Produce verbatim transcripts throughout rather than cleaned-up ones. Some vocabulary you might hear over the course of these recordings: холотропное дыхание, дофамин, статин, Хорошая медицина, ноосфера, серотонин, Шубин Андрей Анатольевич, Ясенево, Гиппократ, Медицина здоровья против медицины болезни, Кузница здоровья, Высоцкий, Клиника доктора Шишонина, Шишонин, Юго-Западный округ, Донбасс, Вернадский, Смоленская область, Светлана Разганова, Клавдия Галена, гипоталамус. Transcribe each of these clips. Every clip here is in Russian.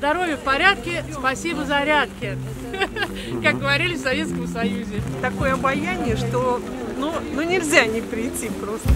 Здоровье в порядке, спасибо зарядке, как говорили в Советском Союзе. Такое обаяние, что ну, ну нельзя не прийти просто.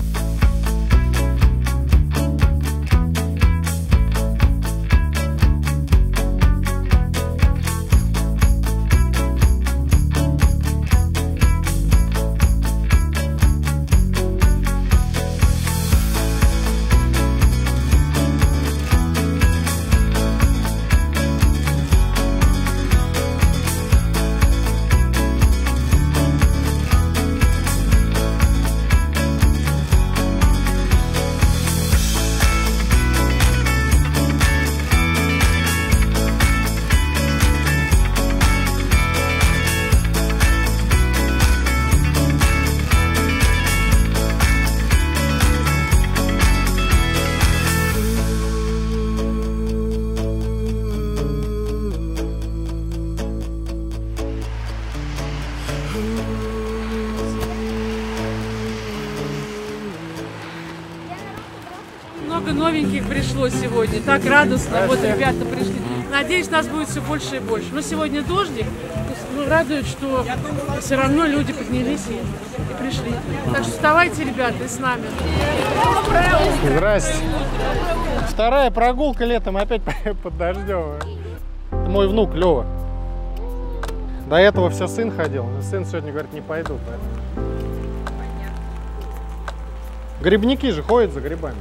Много новеньких пришло сегодня, так радостно, вот ребята пришли. Надеюсь, нас будет все больше и больше. Но сегодня дождик, ну, радует, что все равно люди поднялись и пришли. Так что вставайте, ребята, и с нами. Здрасте. Вторая прогулка летом опять под дождем. Это мой внук Лева. До этого все сын ходил, но сын сегодня говорит, не пойду. Грибники же ходят за грибами.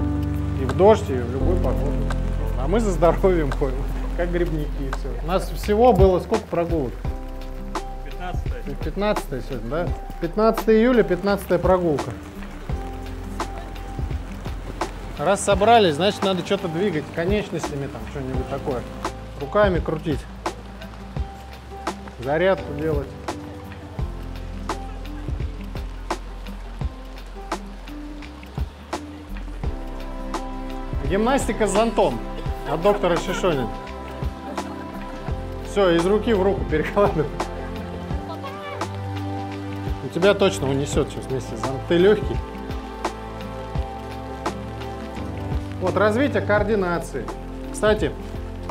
И в дождь, и в любую погоду. А мы за здоровьем ходим, как грибники. Все. У нас всего было сколько прогулок? пятнадцатое. пятнадцатое сегодня, да? пятнадцатое июля, пятнадцатая прогулка. Раз собрались, значит, надо что-то двигать конечностями, там что-нибудь такое. Руками крутить. Зарядку делать. Гимнастика с зонтом от доктора Шишонина. Все, из руки в руку перекладываю. У тебя точно унесет сейчас вместе с зонтом. Ты легкий. Вот, развитие координации. Кстати,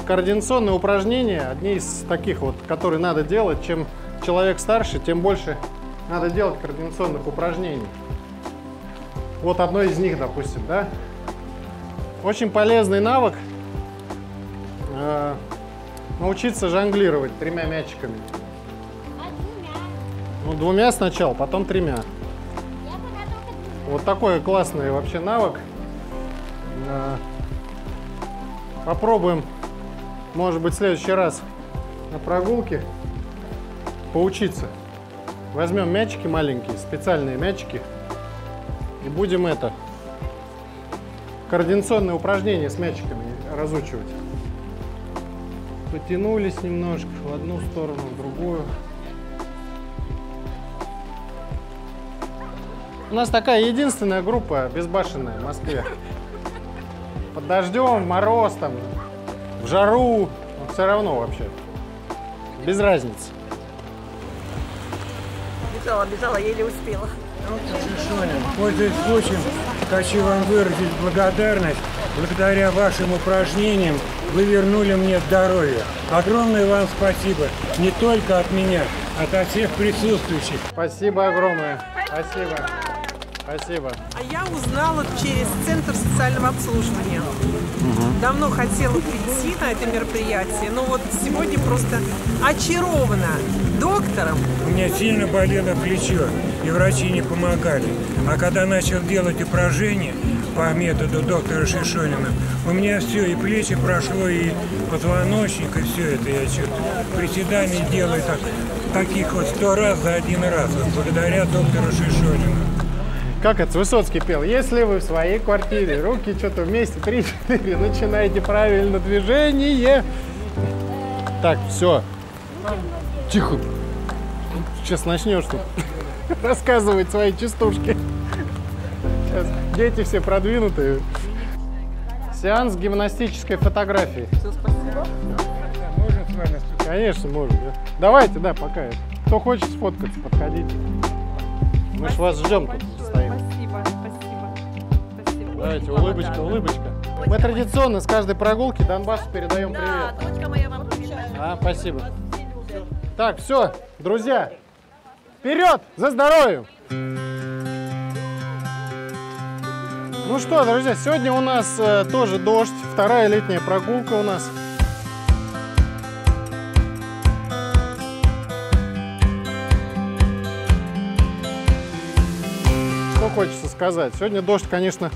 координационные упражнения одни из таких вот, которые надо делать. Чем человек старше, тем больше надо делать координационных упражнений. Вот одно из них, допустим, да? Очень полезный навык э, научиться жонглировать тремя мячиками. А двумя? Ну, двумя сначала, потом тремя. Вот такой классный вообще навык. Э, попробуем, может быть, в следующий раз на прогулке поучиться. Возьмем мячики маленькие, специальные мячики, и будем это... координационные упражнения с мячиками разучивать. Потянулись немножко в одну сторону, в другую. У нас такая единственная группа безбашенная в Москве. Под дождем, в мороз, там, в жару. Но все равно вообще. Без разницы. Бежала, бежала, еле успела. Пользуясь случаем, хочу вам выразить благодарность. Благодаря вашим упражнениям вы вернули мне здоровье. Огромное вам спасибо. Не только от меня, а от всех присутствующих. Спасибо огромное. Спасибо. Спасибо. А я узнала через Центр социального обслуживания. Угу. Давно хотела прийти на это мероприятие, но вот сегодня просто очарована доктором. У меня сильно болело плечо, и врачи не помогали. А когда начал делать упражнения по методу доктора Шишонина, у меня все, и плечи прошло, и позвоночник, и все это. Я что-то приседания делаю так, таких вот сто раз за один раз, благодаря доктору Шишонину. Как это Высоцкий пел? Если вы в своей квартире, руки что-то вместе, три-четыре, начинаете правильно движение. Так, все. Тихо. Сейчас начнешь тут рассказывать свои частушки. Сейчас дети все продвинутые. Сеанс гимнастической фотографии. Все, спасибо. Можно с вами? Конечно, можно. Да. Давайте, да, пока. Кто хочет сфоткаться, подходите. Мы ж вас ждем тут. Спасибо, спасибо, спасибо. Давайте, улыбочка, улыбочка. Мы традиционно с каждой прогулки Донбассу передаем привет. Да, дочка моя вам привет. А, спасибо. Так, все, друзья, вперед за здоровьем! Ну что, друзья, сегодня у нас э, тоже дождь, вторая летняя прогулка у нас. Что хочется сказать, сегодня дождь, конечно,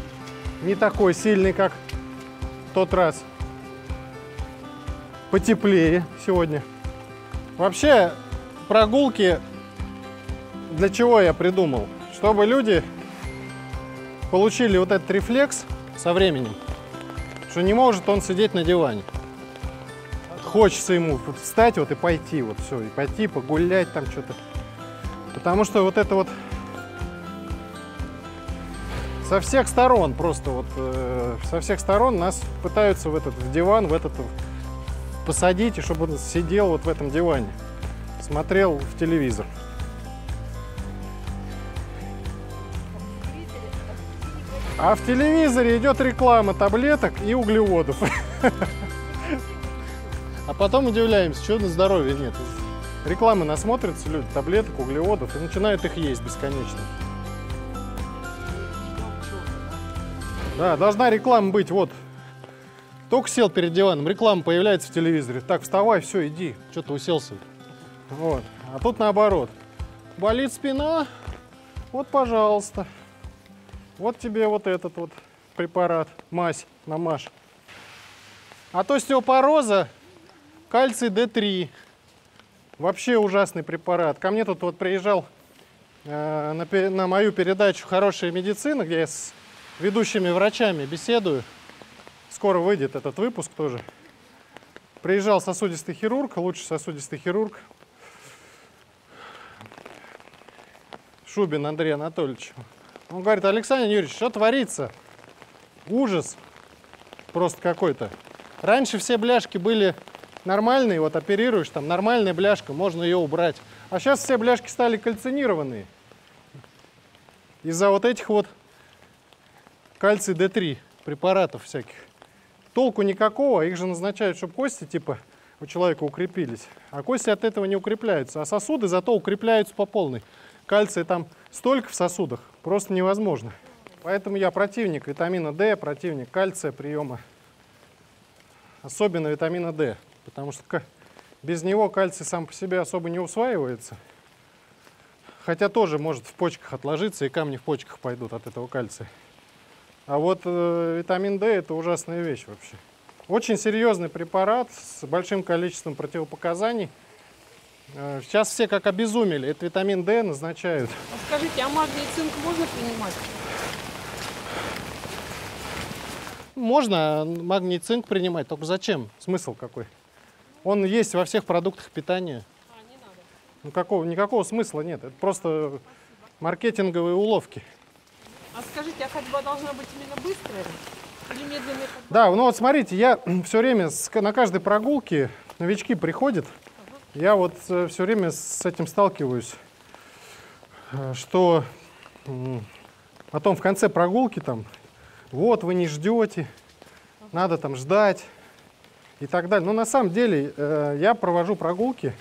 не такой сильный, как в тот раз. Потеплее сегодня. Вообще, прогулки для чего я придумал? Чтобы люди получили вот этот рефлекс со временем, что не может он сидеть на диване. Хочется ему встать вот и пойти, вот все, и пойти погулять там что-то. Потому что вот это вот со всех сторон просто вот, э, со всех сторон нас пытаются в этот в диван, в этот посадить, и чтобы он сидел вот в этом диване, смотрел в телевизор. А в телевизоре идет реклама таблеток и углеводов. А потом удивляемся, что на здоровье нет. Рекламы насмотрятся люди, таблеток, углеводов, и начинают их есть бесконечно. Да, должна реклама быть, вот. Только сел перед диваном, реклама появляется в телевизоре. Так, вставай, все, иди. Что ты уселся? Вот. А тут наоборот. Болит спина? Вот, пожалуйста. Вот тебе вот этот вот препарат, мазь, намажь. От остеопороза кальций дэ три. Вообще ужасный препарат. Ко мне тут вот приезжал э, на, на мою передачу «Хорошая медицина», где я с ведущими врачами беседую. Скоро выйдет этот выпуск тоже. Приезжал сосудистый хирург, лучший сосудистый хирург. Шубин Андрей Анатольевич. Он говорит: Александр Юрьевич, что творится? Ужас просто какой-то. Раньше все бляшки были нормальные, вот оперируешь, там нормальная бляшка, можно ее убрать. А сейчас все бляшки стали кальцинированные. Из-за вот этих вот кальций дэ три препаратов всяких. Толку никакого, их же назначают, чтобы кости типа у человека укрепились. А кости от этого не укрепляются, а сосуды зато укрепляются по полной. Кальция там столько в сосудах, просто невозможно. Поэтому я противник витамина дэ, противник кальция приема. Особенно витамина дэ, потому что без него кальций сам по себе особо не усваивается. Хотя тоже может в почках отложиться, и камни в почках пойдут от этого кальция. А вот э, витамин дэ — это ужасная вещь вообще. Очень серьезный препарат с большим количеством противопоказаний. Сейчас все как обезумели, это витамин дэ назначают. А скажите, а магний и цинк можно принимать? Можно магний и цинк принимать, только зачем? Смысл какой? Он есть во всех продуктах питания. А, не надо. Ну, какого, никакого смысла нет, это просто Спасибо. маркетинговые уловки. А скажите, а ходьба должна быть именно быстрая или медленная ходьба? Да, ну вот смотрите, я все время на каждой прогулке, новички приходят. Я вот все время с этим сталкиваюсь, что потом в конце прогулки там, вот вы не ждете, надо там ждать и так далее. Но на самом деле я провожу прогулки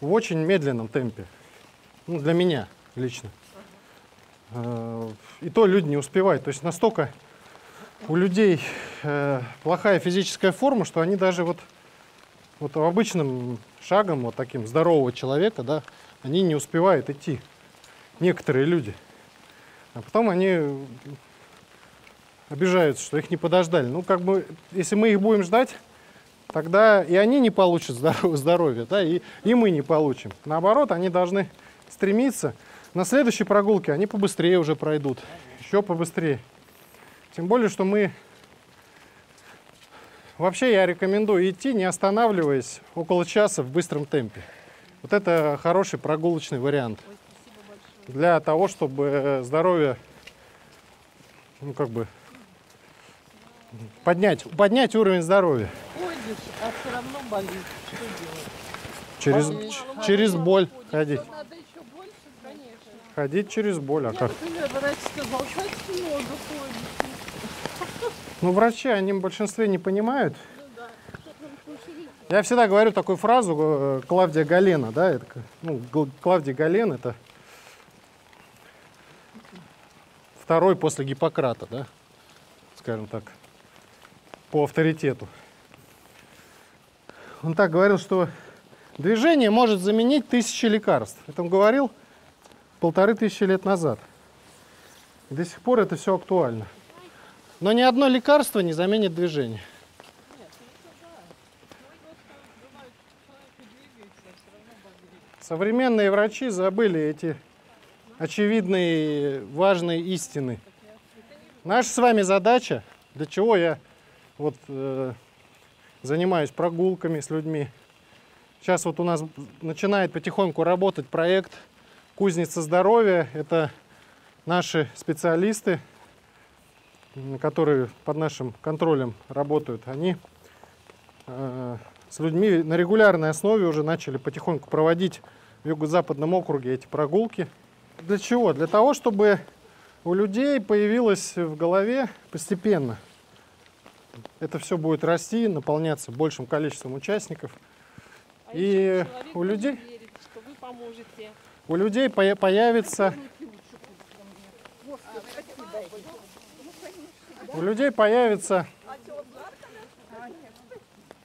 в очень медленном темпе, ну, для меня лично. И то люди не успевают, то есть настолько у людей плохая физическая форма, что они даже вот... Вот обычным шагом, вот таким здорового человека, да, они не успевают идти, некоторые люди. А потом они обижаются, что их не подождали. Ну, как бы, если мы их будем ждать, тогда и они не получат здоров- здоровья, да, и, и мы не получим. Наоборот, они должны стремиться. На следующей прогулке они побыстрее уже пройдут, еще побыстрее. Тем более, что мы... Вообще я рекомендую идти, не останавливаясь, около часа в быстром темпе. Вот это хороший прогулочный вариант для того, чтобы здоровье, ну, как бы, поднять, поднять уровень здоровья. Ходишь, а все равно болит. Что делать? Через, через боль ходить. Надо еще больше, конечно. Ходить через боль, а я, как? Например, врач сказал, хочу много ходить. Ну, врачи, они в большинстве не понимают. Я всегда говорю такую фразу Клавдия Галена, да, это, ну, Клавдия Галена — это второй после Гиппократа, да, скажем так, по авторитету. Он так говорил, что движение может заменить тысячи лекарств. Это он говорил полторы тысячи лет назад. До сих пор это все актуально. Но ни одно лекарство не заменит движение. Современные врачи забыли эти очевидные, важные истины. Наша с вами задача, для чего я вот, э, занимаюсь прогулками с людьми. Сейчас вот у нас начинает потихоньку работать проект «Кузница здоровья». Это наши специалисты, которые под нашим контролем работают. Они э, с людьми на регулярной основе уже начали потихоньку проводить в Юго-Западном округе эти прогулки. Для чего? Для того, чтобы у людей появилось в голове постепенно. Это все будет расти, наполняться большим количеством участников. А и у людей, верит, что вы поможете. у людей появится... У людей появится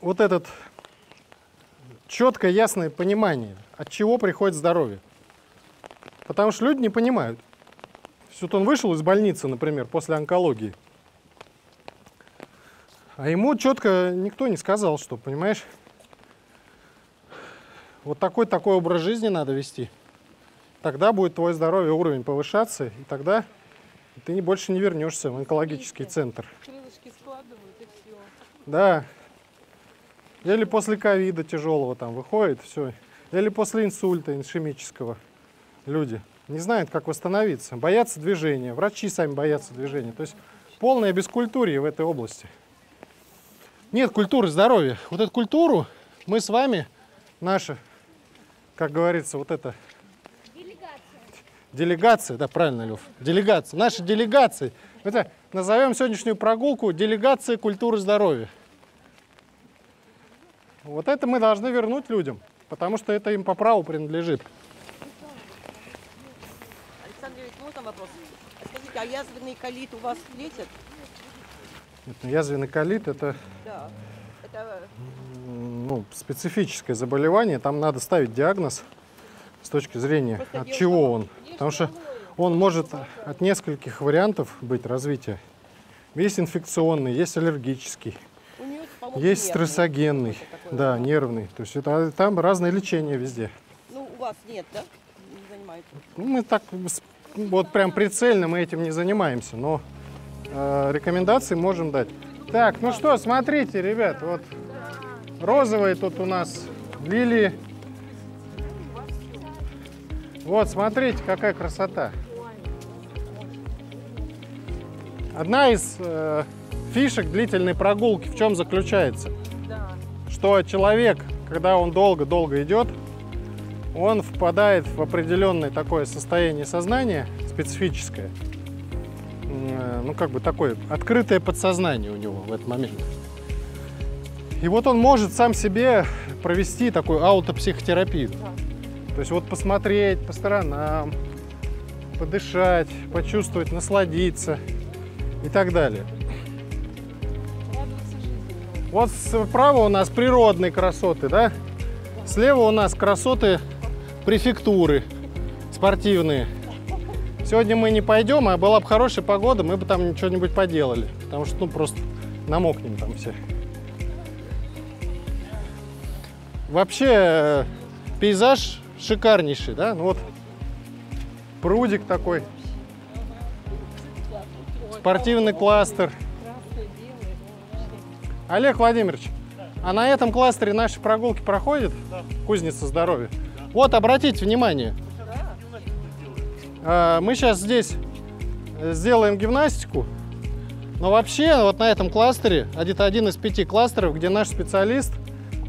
вот это четкое, ясное понимание, от чего приходит здоровье. Потому что люди не понимают. Вот он вышел из больницы, например, после онкологии, а ему четко никто не сказал, что, понимаешь, вот такой такой образ жизни надо вести. Тогда будет твое здоровье, уровень повышаться, и тогда ты не больше не вернешься в онкологический центр. Крылышки складывают, и все. Да. Или после ковида тяжелого там выходит, все. Или после инсульта ишемического люди не знают, как восстановиться, боятся движения, врачи сами боятся движения. То есть полное бескультурье в этой области. Нет культуры здоровья. Вот эту культуру мы с вами, наша, как говорится, вот эта... Делегация. Делегация, да, правильно, Лев. Делегация. Наши делегации. Это, назовем сегодняшнюю прогулку «Делегация культуры здоровья». Вот это мы должны вернуть людям, потому что это им по праву принадлежит. Вопрос. Скажите, а язвенный колит у вас лечат? Язвенный колит — это, да, это... Ну, специфическое заболевание. Там надо ставить диагноз с точки зрения, просто от чего он. Потому что он может от нескольких вариантов быть развития. Есть инфекционный, есть аллергический, есть стрессогенный, да, нервный. То есть это, там разное лечение везде. Ну, у вас нет, да? Не занимаетесь? Ну, мы так... Вот прям прицельно мы этим не занимаемся, но э, рекомендации можем дать. Так, ну что, смотрите, ребят, вот розовые тут у нас лилии. Вот, смотрите, какая красота. Одна из э, фишек длительной прогулки в чем заключается? Что человек, когда он долго-долго идет, он впадает в определенное такое состояние сознания, специфическое, ну как бы такое открытое подсознание у него в этот момент. И вот он может сам себе провести такую аутопсихотерапию. То есть вот посмотреть по сторонам, подышать, почувствовать, насладиться и так далее. Вот справа у нас природные красоты, да? Слева у нас красоты префектуры спортивные. Сегодня мы не пойдем, а была бы хорошая погода, мы бы там что-нибудь поделали, потому что ну просто намокнем там все. Вообще пейзаж шикарнейший, да? Ну вот прудик такой, спортивный кластер. Олег Владимирович, а на этом кластере наши прогулки проходят? Да. Кузница здоровья. Да. Вот, обратите внимание. Да. Мы сейчас здесь сделаем гимнастику. Но вообще, вот на этом кластере, это один из пяти кластеров, где наш специалист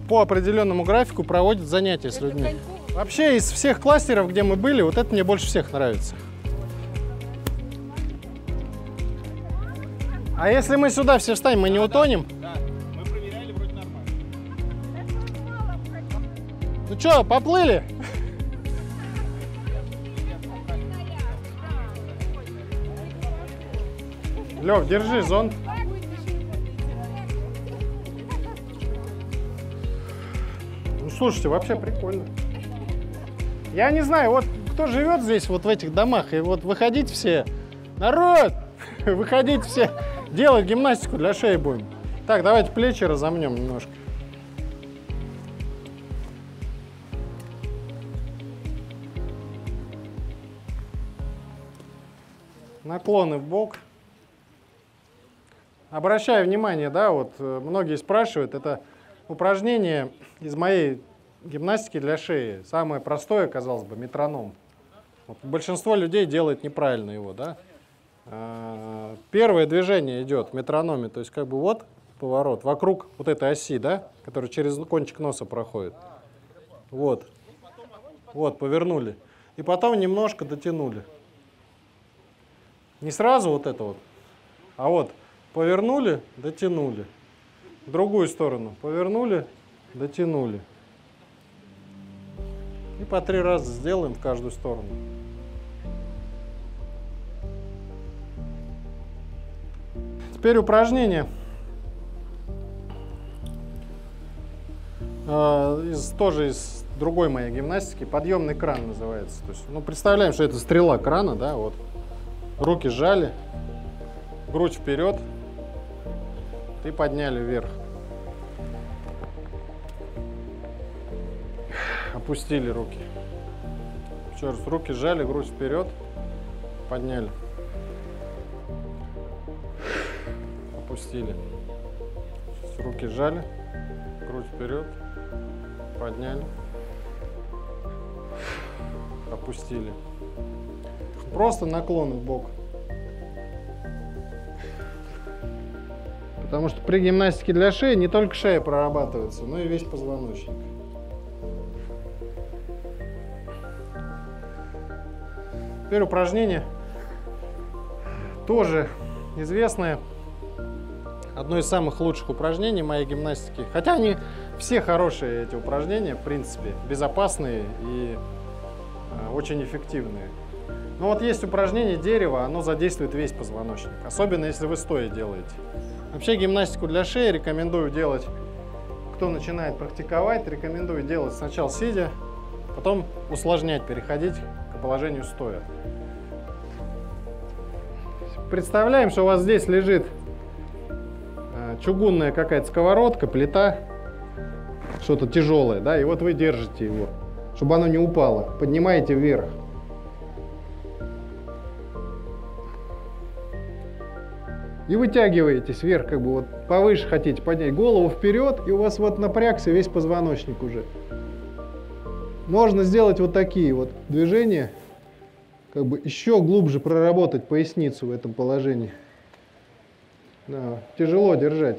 по определенному графику проводит занятия с людьми. Вообще, из всех кластеров, где мы были, вот это мне больше всех нравится. А если мы сюда все встанем, мы не утонем? Да, мы проверяли, вроде нормально. Ну что, поплыли? Лёв, держи зонт. Ну, слушайте, вообще прикольно. Я не знаю, вот кто живет здесь, вот в этих домах, и вот выходить все, народ, выходить все, делать гимнастику для шеи будем. Так, давайте плечи разомнем немножко. Наклоны в бок. Обращаю внимание, да, вот многие спрашивают, это упражнение из моей гимнастики для шеи. Самое простое, казалось бы, метроном. Вот большинство людей делает неправильно его, да. Первое движение идет в метрономе, то есть как бы вот поворот вокруг вот этой оси, да, которая через кончик носа проходит. Вот, вот повернули и потом немножко дотянули. Не сразу вот это вот, а вот. Повернули, дотянули. В другую сторону. Повернули, дотянули. И по три раза сделаем в каждую сторону. Теперь упражнение из, тоже из другой моей гимнастики. Подъемный кран называется. То есть, ну, представляем, что это стрела крана, да, вот. Руки сжали, грудь вперед. И подняли вверх. Опустили руки. Еще раз, руки сжали, грудь вперед. Подняли. Опустили. Руки сжали, грудь вперед. Подняли. Опустили. Просто наклон в бок. Потому что при гимнастике для шеи не только шея прорабатывается, но и весь позвоночник. Теперь упражнение тоже известное. Одно из самых лучших упражнений моей гимнастики. Хотя они все хорошие, эти упражнения, в принципе, безопасные и очень эффективные. Но вот есть упражнение дерева, оно задействует весь позвоночник, особенно если вы стоя делаете. Вообще гимнастику для шеи рекомендую делать, кто начинает практиковать, рекомендую делать сначала сидя, потом усложнять, переходить к положению стоя. Представляем, что у вас здесь лежит чугунная какая-то сковородка, плита, что-то тяжелое, да, и вот вы держите его, чтобы оно не упало, поднимаете вверх. И вытягиваетесь вверх, как бы вот повыше хотите поднять голову вперед, и у вас вот напрягся весь позвоночник уже. Можно сделать вот такие вот движения, как бы еще глубже проработать поясницу в этом положении. Да, тяжело держать.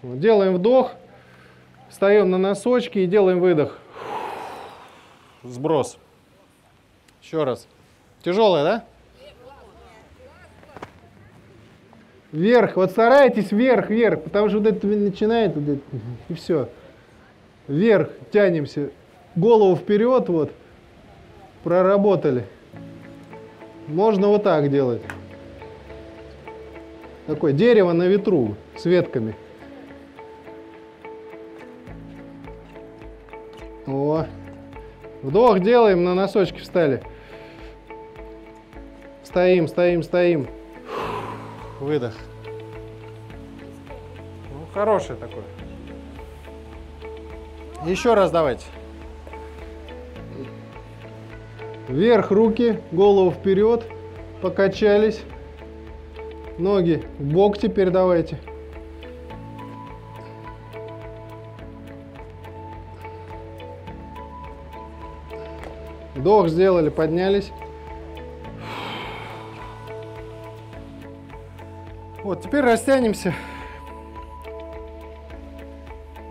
Вот, делаем вдох, встаем на носочки и делаем выдох. Сброс. Еще раз. Тяжелое, да? Вверх, вот старайтесь вверх, вверх, потому что вот это начинает, вот это, и все. Вверх, тянемся, голову вперед, вот, проработали. Можно вот так делать. Такое дерево на ветру, с ветками. О, вдох делаем, на носочки встали. Стоим, стоим, стоим. Выдох. Ну, хороший такой. Еще раз давайте. Вверх руки, голову вперед, покачались. Ноги в бок теперь давайте. Вдох сделали, поднялись. Вот, теперь растянемся.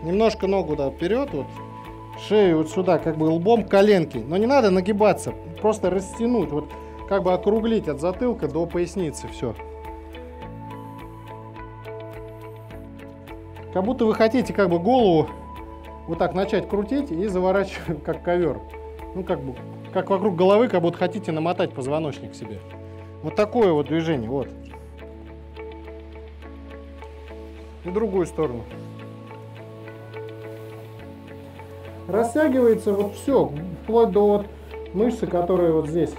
Немножко ногу, да, вперед, вот, шею вот сюда, как бы лбом, коленки. Но не надо нагибаться, просто растянуть, вот, как бы округлить от затылка до поясницы, все. Как будто вы хотите как бы голову вот так начать крутить и заворачивать как ковер. Ну, как бы, как вокруг головы, как будто хотите намотать позвоночник себе. Вот такое вот движение, вот. И другую сторону. Растягивается вот все, вплоть до вот мышцы, которые вот здесь.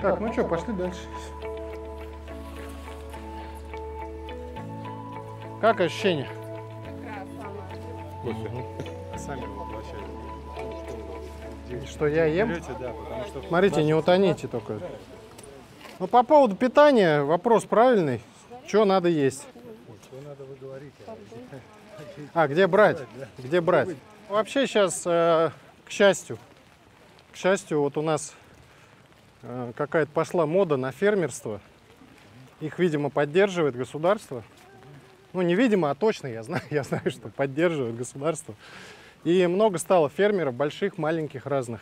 Так, ну что, пошли дальше. Как ощущение? Сами воплощали. Что я ем? Смотрите, не утоните только. Ну, по поводу питания вопрос правильный. Что надо есть? А, где брать? Где брать? Вообще сейчас, к счастью, к счастью, вот у нас какая-то пошла мода на фермерство. Их, видимо, поддерживает государство. Ну, не видимо, а точно, я знаю, я знаю, что поддерживает государство. И много стало фермеров, больших, маленьких, разных.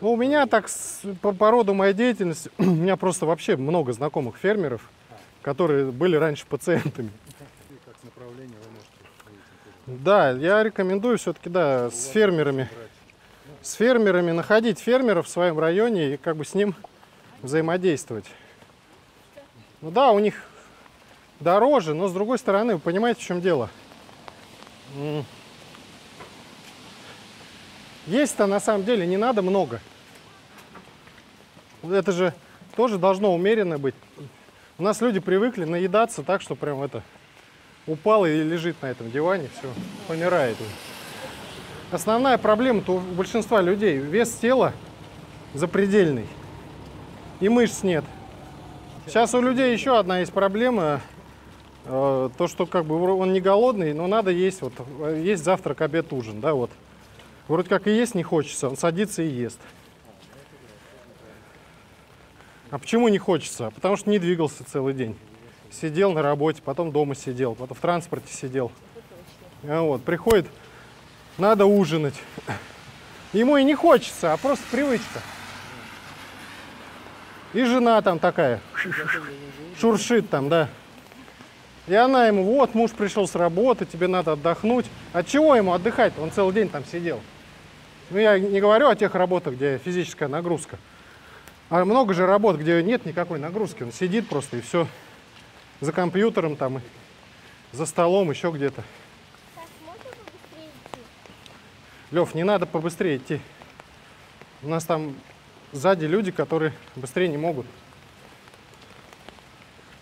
Ну, у меня так, по, по роду моей деятельности, у меня просто вообще много знакомых фермеров, которые были раньше пациентами. Да, я рекомендую все-таки, да, с фермерами. С фермерами, находить фермеров в своем районе и как бы с ним взаимодействовать. Ну да, у них дороже, но с другой стороны, вы понимаете, в чем дело. Есть-то на самом деле не надо много. Это же тоже должно умеренно быть. У нас люди привыкли наедаться так, что прям это упал и лежит на этом диване, все, помирает. Основная проблема-то у большинства людей. Вес тела запредельный. И мышц нет. Сейчас у людей еще одна есть проблема. Э, то, что как бы он не голодный, но надо есть. Вот, есть завтрак, обед, ужин. Да, вот. Вроде как и есть не хочется, он садится и ест. А почему не хочется? Потому что не двигался целый день. Сидел на работе, потом дома сидел, потом в транспорте сидел. Вот, приходит... Надо ужинать. Ему и не хочется, а просто привычка. И жена там такая, шуршит там, да. И она ему, вот, муж пришел с работы, тебе надо отдохнуть. От чего ему отдыхать-то? Он целый день там сидел. Ну, я не говорю о тех работах, где физическая нагрузка. А много же работ, где нет никакой нагрузки. Он сидит просто и все. За компьютером там, за столом, еще где-то. Лев, не надо побыстрее идти. У нас там сзади люди, которые быстрее не могут.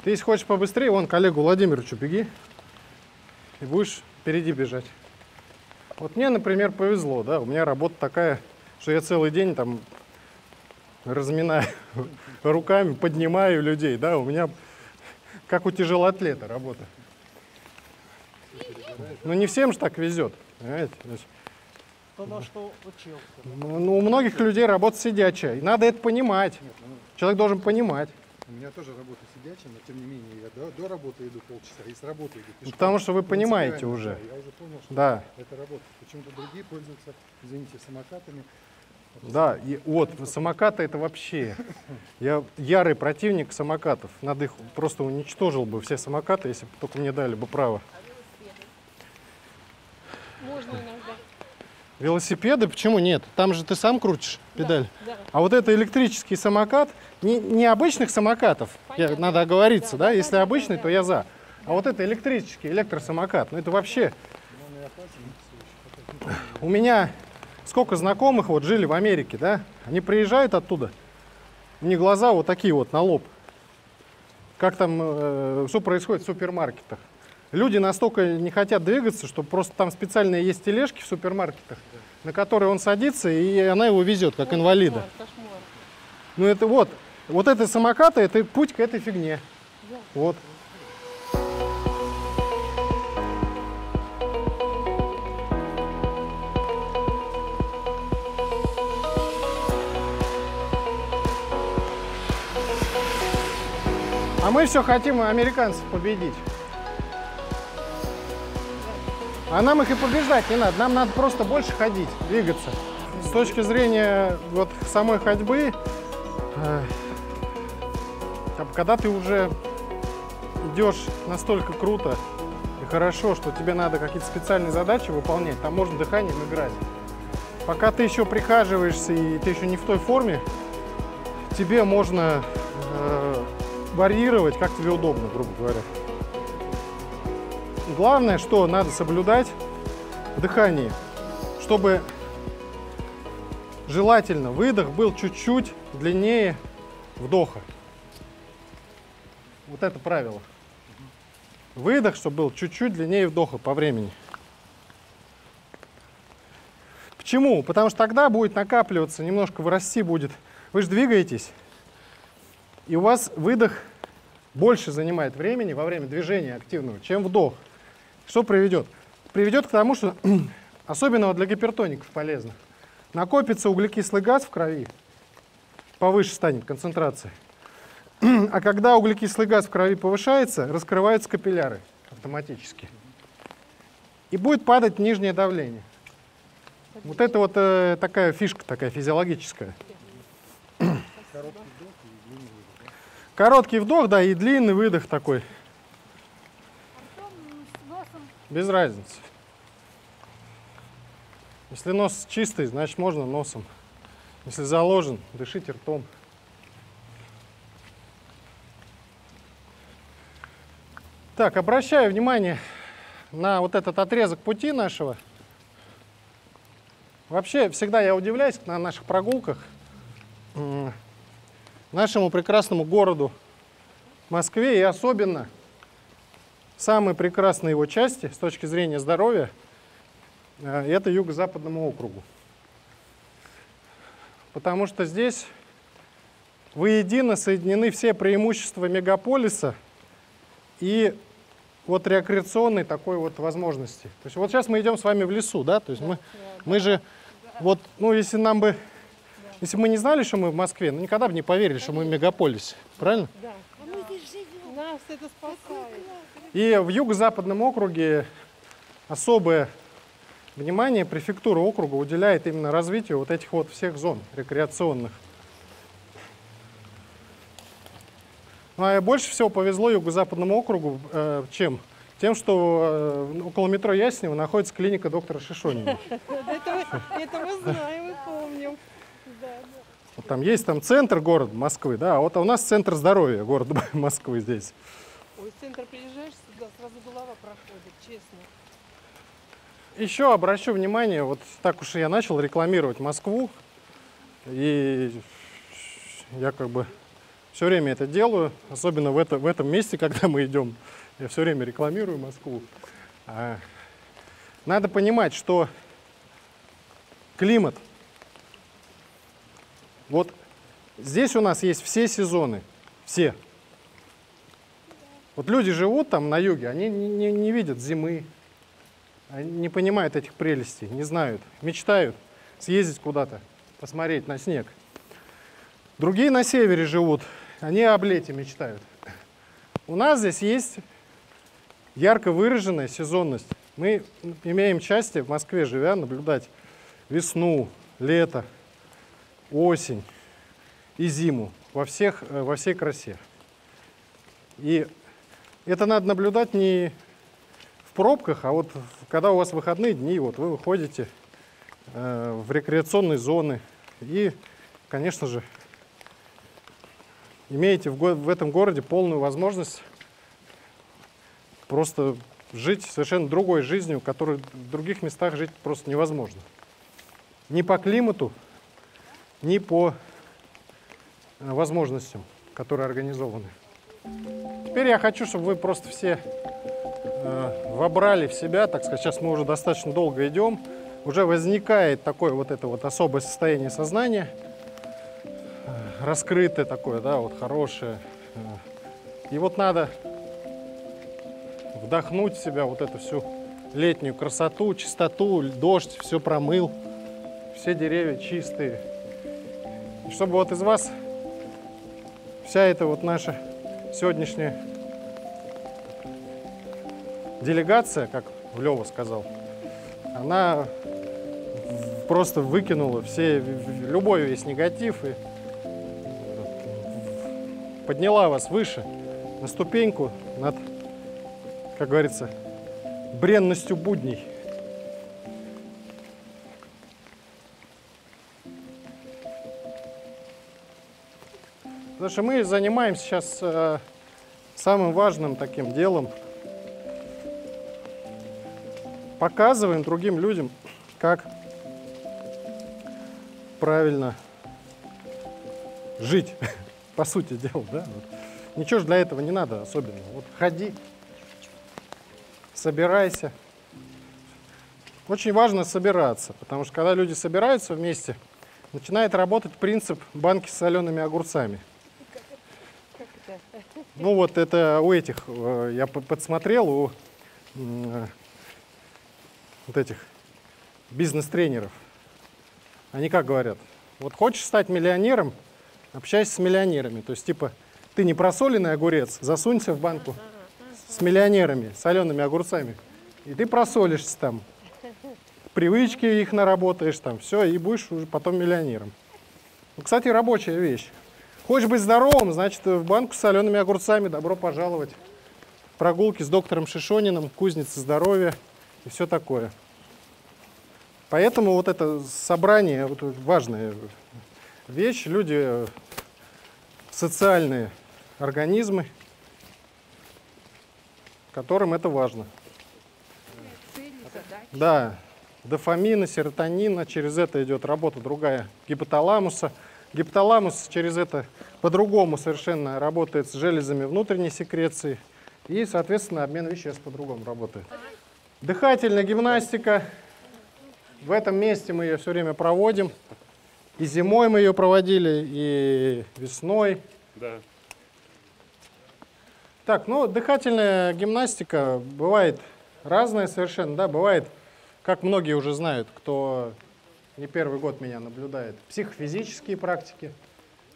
Ты, если хочешь побыстрее, вон к Олегу Владимировичу беги. И будешь впереди бежать. Вот мне, например, повезло, да. У меня работа такая, что я целый день там разминаю руками, поднимаю людей, да. У меня как у тяжелоатлета работа. Но не всем же так везет, понимаете? На что учился, да? Ну, у многих людей работа сидячая, и надо это понимать. Нет, ну, человек должен понимать. У меня тоже работа сидячая, но тем не менее я до, до работы иду полчаса, и с работы иду пешком. Потому что вы понимаете уже. Да, я уже понял, что да. Это работа. Почему-то другие пользуются, извините, самокатами. Да, и вот самокаты — это вообще... Я ярый противник самокатов. Надо их просто уничтожил бы, все самокаты, если бы только мне дали бы право. Можно иногда. Велосипеды, почему нет? Там же ты сам крутишь педаль. Да, да. А вот это электрический самокат, не, не обычных самокатов, я, надо оговориться, да? да? да Если да, обычный, да, то я за. Да. А вот это электрический электросамокат, ну это вообще... Да. У меня сколько знакомых вот жили в Америке, да? Они приезжают оттуда, у них глаза вот такие вот на лоб. Как там, э, что происходит в супермаркетах. Люди настолько не хотят двигаться, что просто там специальные есть тележки в супермаркетах, да, на которые он садится, и она его везет, как кошмар, инвалида. Кошмар. Ну это вот, вот это самокаты, это путь к этой фигне. Да. Вот. А мы все хотим американцев победить. А нам их и побеждать не надо, нам надо просто больше ходить, двигаться. С точки зрения вот самой ходьбы, э, когда ты уже идешь настолько круто и хорошо, что тебе надо какие-то специальные задачи выполнять, там можно дыханием играть. Пока ты еще прихаживаешься и ты еще не в той форме, тебе можно э, варьировать, как тебе удобно, грубо говоря. Главное, что надо соблюдать в дыхании, чтобы желательно выдох был чуть-чуть длиннее вдоха. Вот это правило. Выдох, чтобы был чуть-чуть длиннее вдоха по времени. Почему? Потому что тогда будет накапливаться, немножко вырасти будет. Вы же двигаетесь, и у вас выдох больше занимает времени во время движения активного, чем вдох. Что приведет? Приведет к тому, что особенно для гипертоников полезно. Накопится углекислый газ в крови, повыше станет концентрация. А когда углекислый газ в крови повышается, раскрываются капилляры автоматически. И будет падать нижнее давление. Вот это вот э, такая фишка, такая физиологическая. Короткий вдох, да, и длинный выдох такой. Без разницы. Если нос чистый, значит можно носом. Если заложен, дышите ртом. Так, обращаю внимание на вот этот отрезок пути нашего. Вообще, всегда я удивляюсь на наших прогулках нашему прекрасному городу Москве, и особенно самой прекрасной его части с точки зрения здоровья, это Юго-Западному округу. Потому что здесь воедино соединены все преимущества мегаполиса и вот рекреационной такой вот возможности. То есть вот сейчас мы идем с вами в лесу, да? То есть да, мы, да, мы же, да. Вот, ну, если нам бы, да. Если бы мы не знали, что мы в Москве, ну, никогда бы не поверили, что мы в мегаполисе, правильно? Да. А мы здесь живем. Нас это спасает. И в Юго-Западном округе особое внимание префектура округа уделяет именно развитию вот этих вот всех зон рекреационных. А больше всего повезло Юго-Западному округу э, чем? Тем, что э, около метро Ясенево находится клиника доктора Шишонина. Это мы знаем и помним. Там есть центр города Москвы, да, а вот у нас центр здоровья города Москвы здесь. Ой, в центр приезжаешь, сразу голова проходит, честно. Еще обращу внимание, вот так уж я начал рекламировать Москву, и я как бы... все время это делаю, особенно в, это, в этом месте, когда мы идем. Я все время рекламирую Москву. Надо понимать, что климат. Вот здесь у нас есть все сезоны. Все. Вот люди живут там на юге, они не, не, не видят зимы, они не понимают этих прелестей, не знают, мечтают съездить куда-то, посмотреть на снег. Другие на севере живут. Они об лете мечтают. У нас здесь есть ярко выраженная сезонность. Мы имеем счастье в Москве, живя, наблюдать весну, лето, осень и зиму во, всех, во всей красе. И это надо наблюдать не в пробках, а вот когда у вас выходные дни, вот вы выходите э, в рекреационные зоны и, конечно же, имеете в, в этом городе полную возможность просто жить совершенно другой жизнью, которую в других местах жить просто невозможно. Ни по климату, ни по возможностям, которые организованы. Теперь я хочу, чтобы вы просто все э, вобрали в себя, так сказать, сейчас мы уже достаточно долго идем, уже возникает такое вот это вот особое состояние сознания, раскрытое такое, да, вот хорошее. И вот надо вдохнуть в себя вот эту всю летнюю красоту, чистоту, дождь, все промыл, все деревья чистые. И чтобы вот из вас вся эта вот наша сегодняшняя делегация, как Лёва сказал, она просто выкинула все, любой весь негатив и подняла вас выше, на ступеньку над, как говорится, бренностью будней. Потому что мы занимаемся сейчас э, самым важным таким делом. Показываем другим людям, как правильно жить, по сути дела, да? Вот. Ничего же для этого не надо особенно. Вот ходи, собирайся. Очень важно собираться, потому что когда люди собираются вместе, начинает работать принцип банки с солеными огурцами. Ну вот это у этих, я подсмотрел, у вот этих бизнес-тренеров. Они как говорят, вот хочешь стать миллионером, общайся с миллионерами. То есть типа ты не просоленный огурец, засунься в банку с миллионерами, солеными огурцами, и ты просолишься там. Привычки их наработаешь там, все, и будешь уже потом миллионером. Ну, кстати, рабочая вещь. Хочешь быть здоровым, значит, в банку с солеными огурцами добро пожаловать. Прогулки с доктором Шишониным, кузница здоровья и все такое. Поэтому вот это собрание, вот важная вещь, люди, социальные организмы, которым это важно. Да. Дофамина, серотонина, через это идет работа другая гипоталамуса. Гипоталамус через это по-другому совершенно работает с железами внутренней секреции. И, соответственно, обмен веществ по-другому работает. Дыхательная гимнастика. В этом месте мы ее все время проводим. И зимой мы ее проводили, и весной. Да. Так, ну, дыхательная гимнастика бывает разная совершенно, да, бывает... Как многие уже знают, кто не первый год меня наблюдает, психофизические практики,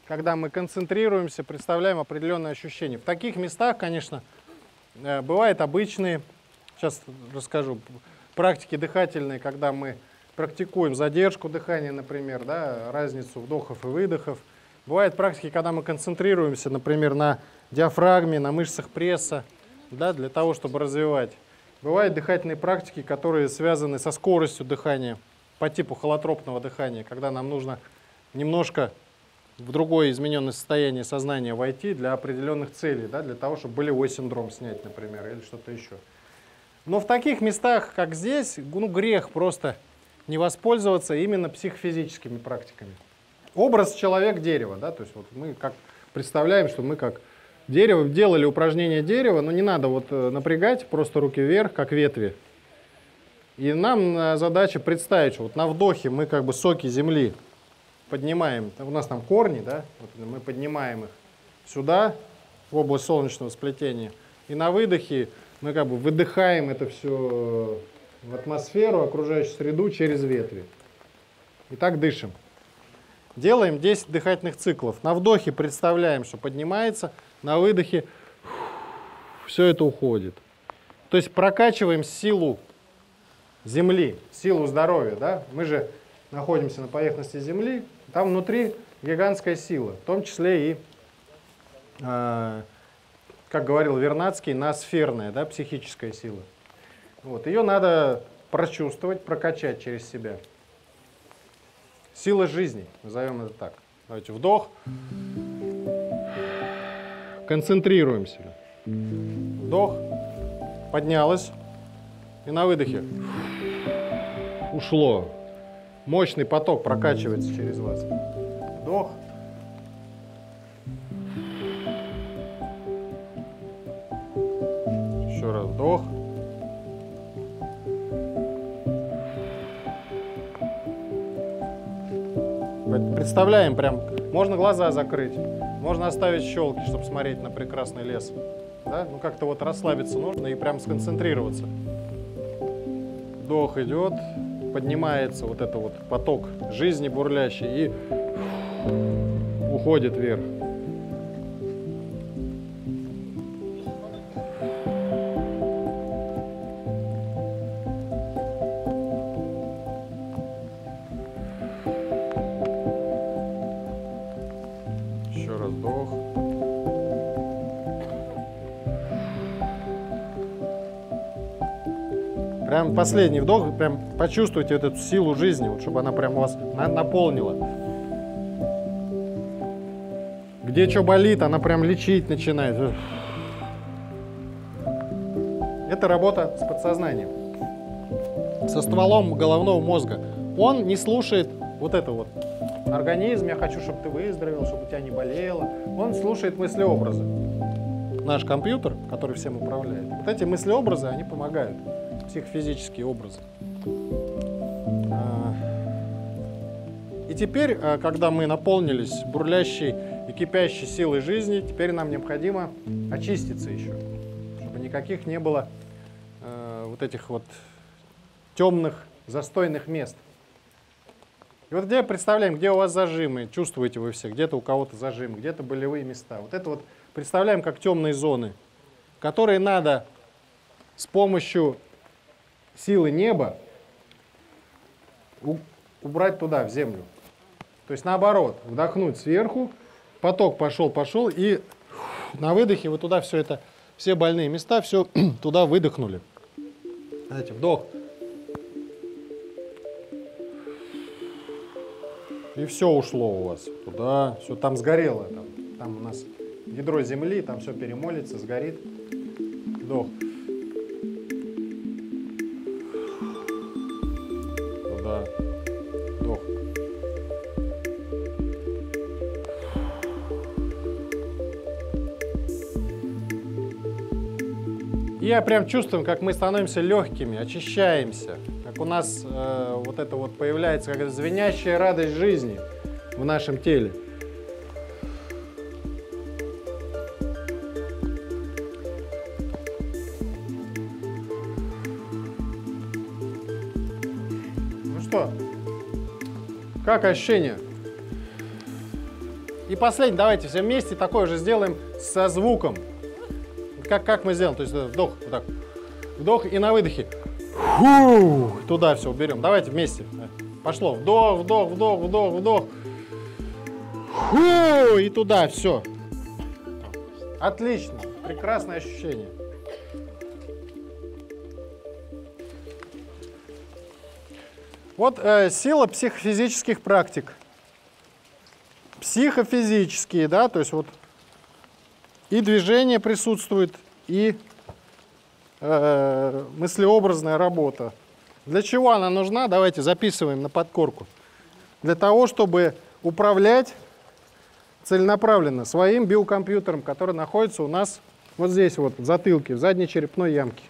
когда мы концентрируемся, представляем определенные ощущения. В таких местах, конечно, бывают обычные, сейчас расскажу, практики дыхательные, когда мы практикуем задержку дыхания, например, да, разницу вдохов и выдохов. Бывают практики, когда мы концентрируемся, например, на диафрагме, на мышцах пресса, да, для того, чтобы развивать. Бывают дыхательные практики, которые связаны со скоростью дыхания, по типу холотропного дыхания, когда нам нужно немножко в другое измененное состояние сознания войти для определенных целей, да, для того, чтобы болевой синдром снять, например, или что-то еще. Но в таких местах, как здесь, ну, грех просто не воспользоваться именно психофизическими практиками. Образ человек-дерево, да, то есть вот мы как представляем, что мы как... Дерево, делали упражнение дерева, но не надо вот напрягать, просто руки вверх, как ветви. И нам задача представить, что вот на вдохе мы как бы соки земли поднимаем, у нас там корни, да, вот мы поднимаем их сюда, в область солнечного сплетения. И на выдохе мы как бы выдыхаем это все в атмосферу, окружающую среду через ветви. И так дышим. Делаем десять дыхательных циклов. На вдохе представляем, что поднимается, на выдохе все это уходит. То есть прокачиваем силу земли, силу здоровья. Да? Мы же находимся на поверхности земли, там внутри гигантская сила, в том числе и, э, как говорил Вернадский, ноосферная, да, психическая сила. Вот, ее надо прочувствовать, прокачать через себя. Сила жизни, назовем это так. Давайте вдох. Концентрируемся. Вдох, поднялась, и на выдохе ушло. Мощный поток прокачивается через вас. Вдох. Еще раз вдох. Представляем прям, можно глаза закрыть. Можно оставить щелки, чтобы смотреть на прекрасный лес. Да? Ну, как-то вот расслабиться нужно и прям сконцентрироваться. Вдох идет, поднимается вот этот вот поток жизни бурлящий и уходит вверх. Еще раз вдох. Прям последний вдох, прям почувствуйте вот эту силу жизни, вот, чтобы она прям вас на наполнила. Где что болит, она прям лечить начинает. Это работа с подсознанием, со стволом головного мозга. Он не слушает вот это вот. Организм, я хочу, чтобы ты выздоровел, чтобы у тебя не болело. Он слушает мыслеобразы. Наш компьютер, который всем управляет. Вот эти мыслеобразы, они помогают. Психофизические образы. И теперь, когда мы наполнились бурлящей и кипящей силой жизни, теперь нам необходимо очиститься еще, чтобы никаких не было э, вот этих вот темных, застойных мест. И вот где представляем, где у вас зажимы, чувствуете вы все, где-то у кого-то зажим, где-то болевые места. Вот это вот представляем как темные зоны, которые надо с помощью силы неба убрать туда, в землю. То есть наоборот, вдохнуть сверху, поток пошел, пошел, и на выдохе вы туда все это, все больные места, все туда выдохнули. Знаете, вдох. И все ушло у вас туда, все там сгорело. Там, там у нас ядро земли, там все перемолится, сгорит. Вдох. Туда. Вдох. И я прям чувствую, как мы становимся легкими, очищаемся. Как у нас э, вот это вот появляется, как звенящая радость жизни в нашем теле. Ну что, как ощущение? И последний, давайте все вместе такое же сделаем со звуком. Как, как мы сделаем? То есть вдох, вот так, вдох и на выдохе. Фу, туда все уберем. Давайте вместе. Пошло. Вдох, вдох, вдох, вдох, вдох. Фу, и туда все. Отлично. Прекрасное ощущение. Вот э, сила психофизических практик. Психофизические, да, то есть вот и движение присутствует, и мыслеобразная работа. Для чего она нужна? Давайте записываем на подкорку. Для того, чтобы управлять целенаправленно своим биокомпьютером, который находится у нас вот здесь вот, в затылке, в задней черепной ямке.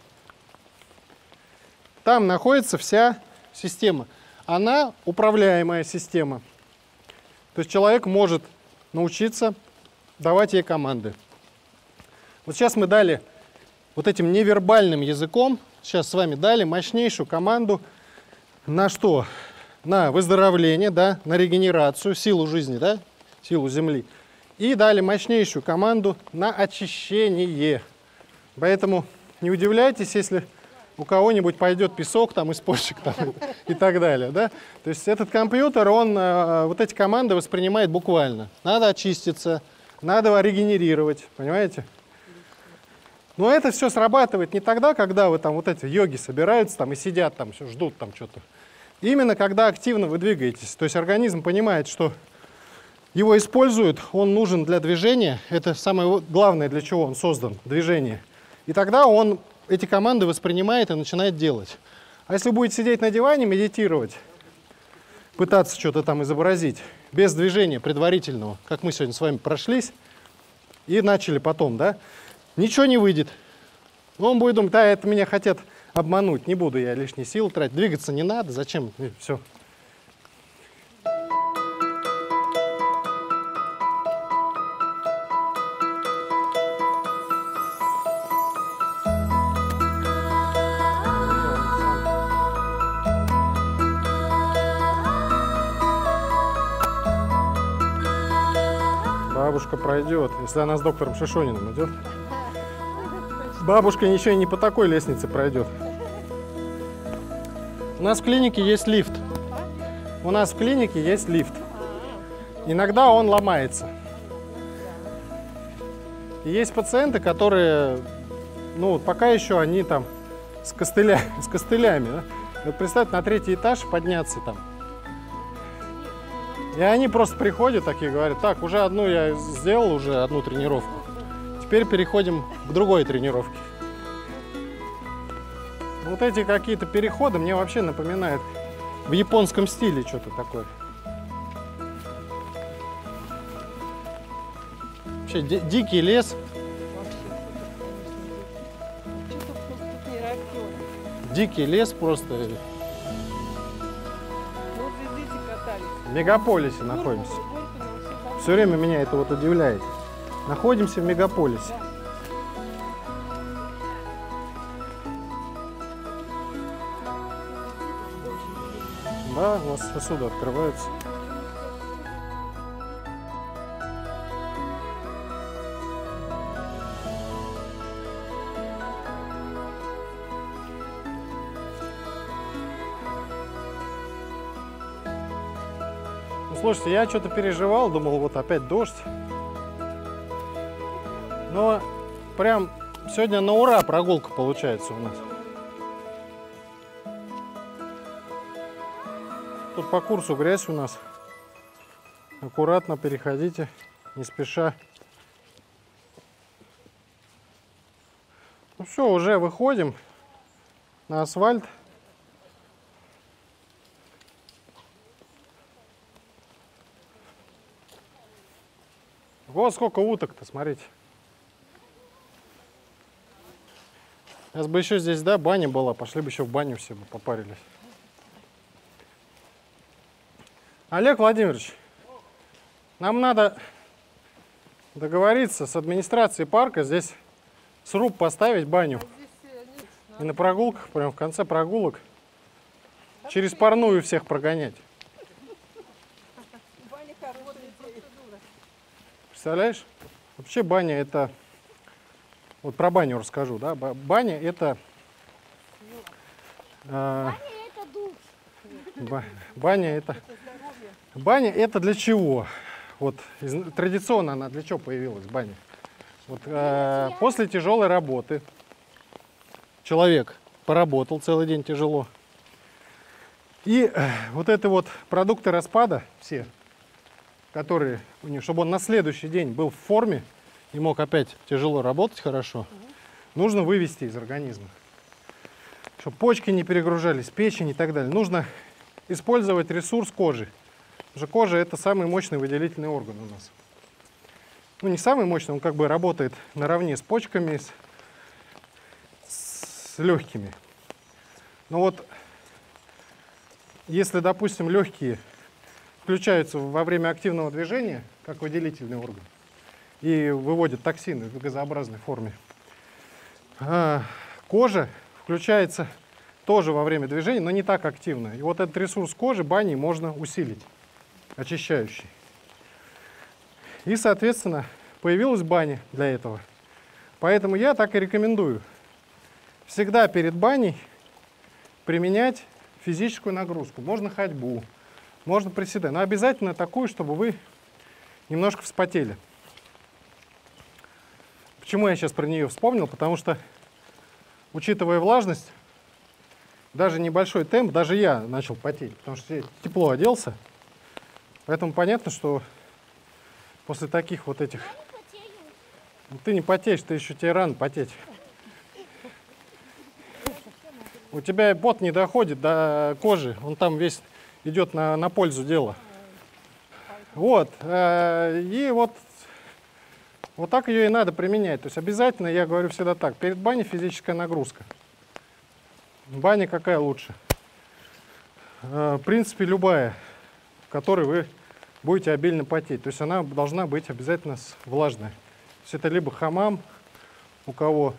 Там находится вся система. Она управляемая система. То есть человек может научиться давать ей команды. Вот сейчас мы дали вот этим невербальным языком, сейчас с вами дали мощнейшую команду на что? На выздоровление, да, на регенерацию, силу жизни, да, силу земли. И дали мощнейшую команду на очищение. Поэтому не удивляйтесь, если у кого-нибудь пойдет песок, там, из почек там, и так далее. Да? То есть этот компьютер, он вот эти команды воспринимает буквально. Надо очиститься, надо регенерировать, понимаете? Но это все срабатывает не тогда, когда вы там вот эти йоги собираются там и сидят там, все ждут там что-то. Именно когда активно вы двигаетесь. То есть организм понимает, что его используют, он нужен для движения. Это самое главное, для чего он создан, движение. И тогда он эти команды воспринимает и начинает делать. А если будет сидеть на диване, медитировать, пытаться что-то там изобразить, без движения предварительного, как мы сегодня с вами прошлись и начали потом, да, ничего не выйдет. Он будет думать, да, это меня хотят обмануть, не буду я лишние силы тратить, двигаться не надо, зачем, и все. Бабушка пройдет, если она с доктором Шишониным идет. Бабушка ничего не по такой лестнице пройдет. У нас в клинике есть лифт. У нас в клинике есть лифт. Иногда он ломается. И есть пациенты, которые, ну, пока еще они там с, костыля, с костылями. Да? Вот представь, на третий этаж подняться там. И они просто приходят такие, говорят, так, уже одну я сделал, уже одну тренировку. Теперь переходим к другой тренировке. Вот эти какие-то переходы мне вообще напоминают в японском стиле что-то такое. Вообще ди- дикий лес. Дикий лес просто. В мегаполисе находимся. Все время меня это вот удивляет. Находимся в мегаполисе. Да, у нас сосуды открываются. Слушайте, я что-то переживал, думал, вот опять дождь. Но прям сегодня на ура прогулка получается у нас. Тут по курсу грязь у нас. Аккуратно переходите, не спеша. Ну все, уже выходим на асфальт. Вот сколько уток-то, смотрите. Сейчас бы еще здесь, да, баня была. Пошли бы еще в баню, все бы попарились. Олег Владимирович, нам надо договориться с администрацией парка, здесь сруб поставить, баню. И на прогулках, прям в конце прогулок, через парную всех прогонять. Представляешь? Вообще баня это... Вот про баню расскажу, да? Баня это... Баня это душ. Баня это... Баня это для чего? Вот традиционно она для чего появилась, баня? Вот, э, после тяжелой работы человек поработал целый день тяжело. И э, вот эти вот продукты распада, все... Который, чтобы он на следующий день был в форме и мог опять тяжело работать хорошо, угу. нужно вывести из организма. Чтобы почки не перегружались, печень и так далее. Нужно использовать ресурс кожи. Потому что кожа – это самый мощный выделительный орган у нас. Ну, не самый мощный, он как бы работает наравне с почками, с, с легкими. Но вот, если, допустим, легкие... включаются во время активного движения, как выделительный орган, и выводят токсины в газообразной форме. А кожа включается тоже во время движения, но не так активно. И вот этот ресурс кожи баней можно усилить, очищающий. И, соответственно, появилась баня для этого. Поэтому я так и рекомендую всегда перед баней применять физическую нагрузку. Можно ходьбу. Можно приседать, но обязательно такую, чтобы вы немножко вспотели. Почему я сейчас про нее вспомнил? Потому что, учитывая влажность, даже небольшой темп, даже я начал потеть, потому что я тепло оделся. Поэтому понятно, что после таких вот этих... Ну, ты не потеешь, ты еще, тебе рано потеть. У тебя пот не доходит до кожи, он там весь... идет на, на пользу дела. Вот. И вот, вот так ее и надо применять. То есть обязательно, я говорю всегда так, перед баней физическая нагрузка. Баня какая лучше? В принципе, любая, в которой вы будете обильно потеть. То есть она должна быть обязательно влажной. То есть это либо хамам, у кого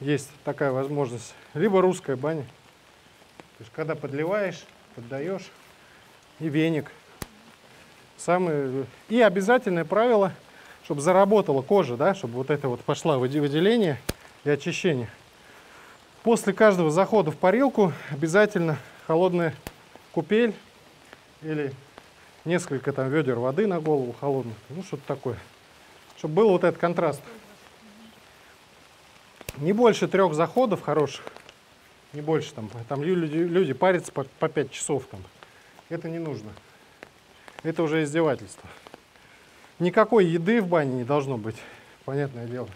есть такая возможность, либо русская баня. То есть, когда подливаешь, поддаешь, и веник. Самое... И обязательное правило, чтобы заработала кожа, да, чтобы вот это вот пошло выделение и очищение. После каждого захода в парилку обязательно холодная купель или несколько там ведер воды на голову холодных, ну что-то такое, чтобы был вот этот контраст. не больше трех заходов хороших, не больше там, там люди, люди парятся по, по пять часов там. Это не нужно. Это уже издевательство. Никакой еды в бане не должно быть, понятное дело.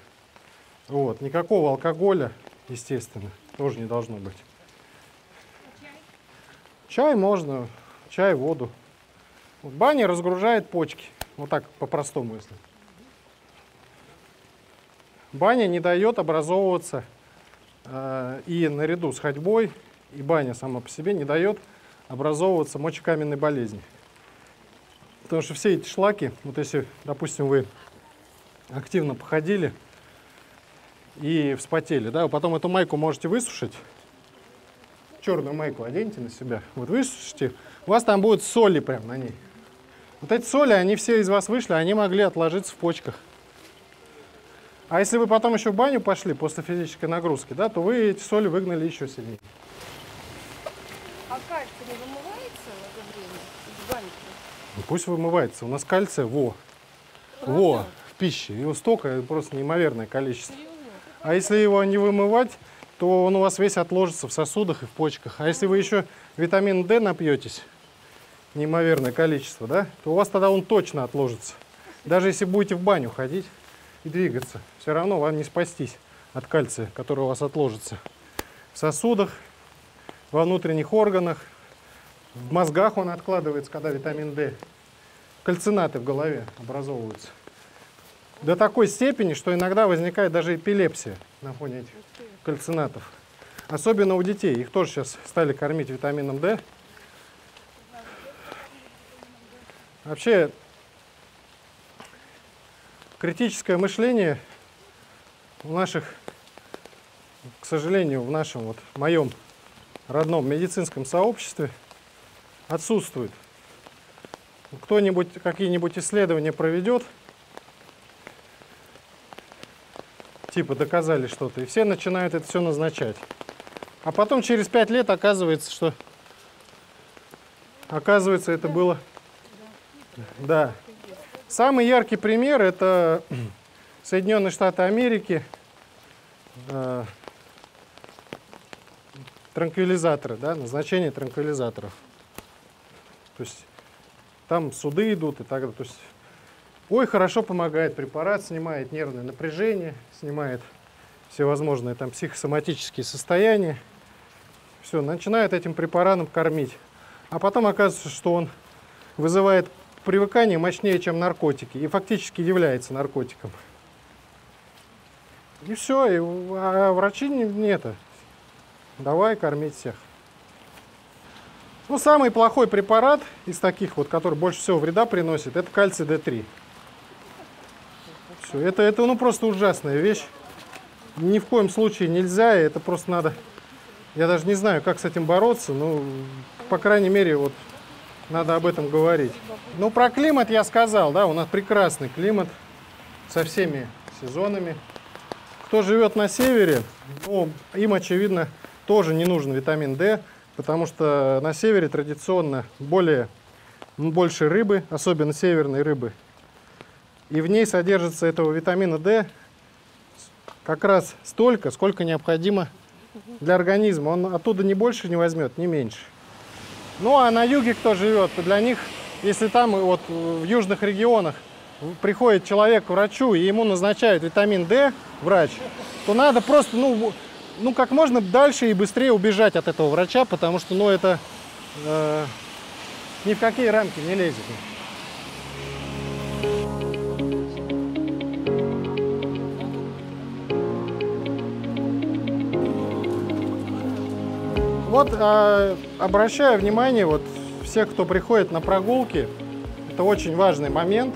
Вот, никакого алкоголя, естественно, тоже не должно быть. Чай можно, чай, воду. Вот баня разгружает почки, вот так по-простому если. Баня не дает образовываться э, и наряду с ходьбой, и баня сама по себе не дает образовываться мочекаменной болезни. Потому что все эти шлаки, вот если, допустим, вы активно походили и вспотели, да, потом эту майку можете высушить, черную майку оденьте на себя, вот высушите, у вас там будут соли прям на ней. Вот эти соли, они все из вас вышли, они могли отложиться в почках. А если вы потом еще в баню пошли после физической нагрузки, да, то вы эти соли выгнали еще сильнее. А кальций не вымывается в это время из баньки? Ну, пусть вымывается. У нас кальция во, во в пище. Его столько, просто неимоверное количество. А если его не вымывать, то он у вас весь отложится в сосудах и в почках. А если вы еще витамин Д напьетесь, неимоверное количество, да, то у вас тогда он точно отложится. Даже если будете в баню ходить и двигаться, все равно вам не спастись от кальция, который у вас отложится в сосудах, во внутренних органах, в мозгах он откладывается, когда витамин Д, кальцинаты в голове образовываются. До такой степени, что иногда возникает даже эпилепсия на фоне этих кальцинатов. Особенно у детей, их тоже сейчас стали кормить витамином Д. Вообще, критическое мышление у наших, к сожалению, в нашем вот моем родном медицинском сообществе отсутствует. Кто-нибудь какие-нибудь исследования проведет, типа доказали что-то, и все начинают это все назначать. А потом через пять лет оказывается, что оказывается это было... Да. Самый яркий пример — это Соединенные Штаты Америки, э, транквилизаторы, да, назначение транквилизаторов. То есть там суды идут и так далее. То есть, ой, хорошо помогает препарат, снимает нервное напряжение, снимает всевозможные там психосоматические состояния. Все, начинают этим препаратом кормить. А потом оказывается, что он вызывает привыкание мощнее, чем наркотики, и фактически является наркотиком. И все, и, а врачи не, не это. Давай кормить всех. Ну, самый плохой препарат из таких вот, который больше всего вреда приносит, это кальций Д три. Все, это, это ну, просто ужасная вещь. Ни в коем случае нельзя, это просто надо... Я даже не знаю, как с этим бороться, но, по крайней мере, вот... Надо об этом говорить. Ну, про климат я сказал, да, у нас прекрасный климат со всеми сезонами. Кто живет на севере, ну, им, очевидно, тоже не нужен витамин Д, потому что на севере традиционно более, больше рыбы, особенно северной рыбы. И в ней содержится этого витамина Д как раз столько, сколько необходимо для организма. Он оттуда ни больше не возьмет, ни меньше. Ну, а на юге кто живет, то для них, если там вот в южных регионах приходит человек к врачу и ему назначают витамин Д, врач, то надо просто, ну, ну как можно дальше и быстрее убежать от этого врача, потому что, ну, это э, ни в какие рамки не лезет. Вот, э, обращаю внимание, вот, всех, кто приходит на прогулки, это очень важный момент.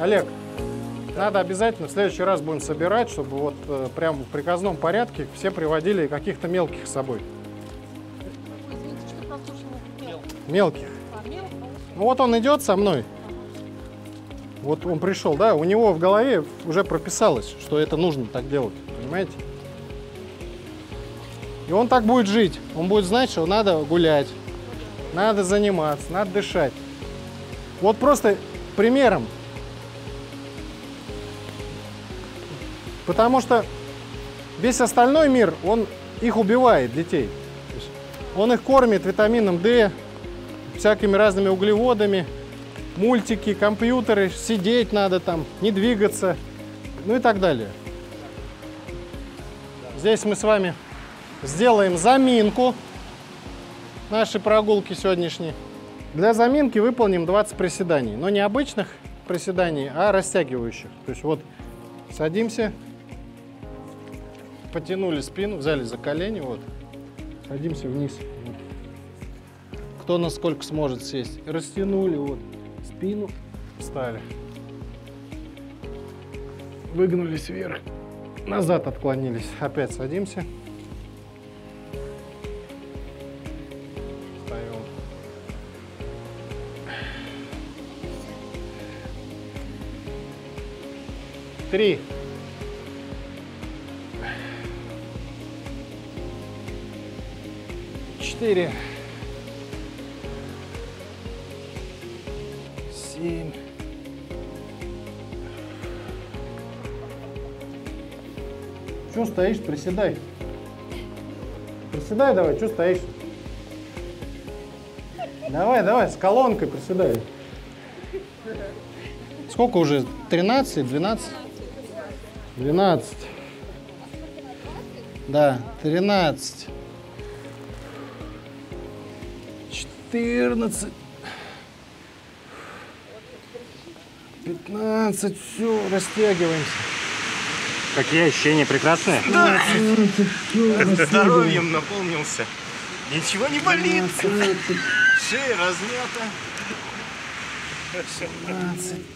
Олег, надо обязательно в следующий раз будем собирать, чтобы вот э, прям в приказном порядке все приводили каких-то мелких с собой. Ой, извините, что прослушано? Мелких. Мелких. А, мелких? Ну, вот он идет со мной, вот он пришел, да, у него в голове уже прописалось, что это нужно так делать, понимаете? И он так будет жить, он будет знать, что надо гулять, надо заниматься, надо дышать. Вот просто примером. Потому что Весь остальной мир, он их убивает, детей. Он их кормит витамином дэ, всякими разными углеводами, мультики, компьютеры, сидеть надо там, не двигаться, ну и так далее. Здесь мы с вами сделаем заминку нашей прогулки сегодняшней. Для заминки выполним двадцать приседаний, но не обычных приседаний, а растягивающих. То есть вот садимся, потянули спину, взяли за колени, вот, садимся вниз. Кто насколько сможет сесть. Растянули вот спину, встали. Выгнулись вверх, назад отклонились. Опять садимся. Встаем. Три. Четыре. Семь. Чё стоишь? Приседай. Приседай давай, чё стоишь? Давай, давай, с колонкой приседай. Сколько уже? тринадцать, двенадцать? двенадцать. Да, тринадцать. четырнадцать. пятнадцать, все, растягиваемся. Какие ощущения прекрасные? Да. Здоровьем наполнился. Ничего не болит. Шея размята. семнадцать.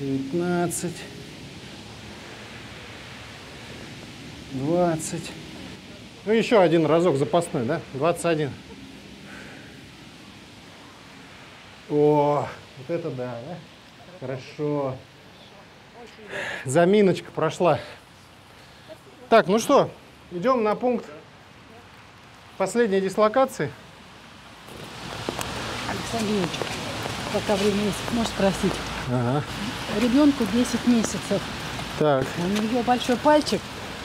девятнадцать. двадцать. Ну еще один разок запасной, да? двадцать один. О, вот это да, да? Хорошо. Заминочка прошла. Так, ну что, идем на пункт последней дислокации. Александр Ильич, пока время есть, можешь спросить? Ага. Ребенку десять месяцев. Так. У нее большой пальчик,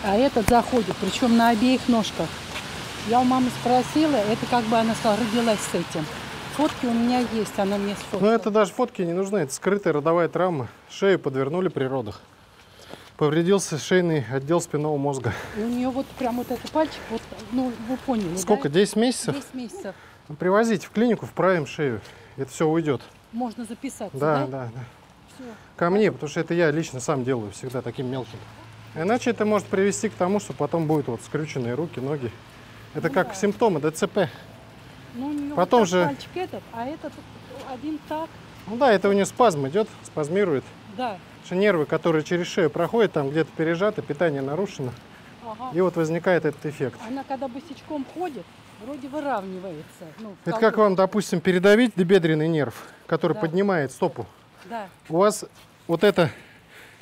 а этот заходит, причем на обеих ножках. Я у мамы спросила, это как бы она родилась с этим. Фотки у меня есть, она мне сфоткала. Но это даже фотки не нужны, это скрытая родовая травма. Шею подвернули при родах. Повредился шейный отдел спинного мозга. И у нее вот прям вот этот пальчик, вот, ну вы поняли. Сколько, да? десять месяцев? десять месяцев. Привозите в клинику, вправим шею, это все уйдет. Можно записаться, да? Да, да, да. Все. Ко мне, потому что это я лично сам делаю всегда таким мелким. Иначе это может привести к тому, что потом будут вот скрюченные руки, ноги. Это ну, как да. симптомы дэ цэ пэ. Ну, у нее потом вот же пальчик этот, а этот один так. Ну да, это у нее спазм идет, спазмирует. Да. Что нервы, которые через шею проходят, там где-то пережаты, питание нарушено. Ага. И вот возникает этот эффект. Она когда босичком ходит, вроде выравнивается. Ну, это как вам, допустим, передавить бедренный нерв, который да. поднимает стопу. Да. У вас вот эта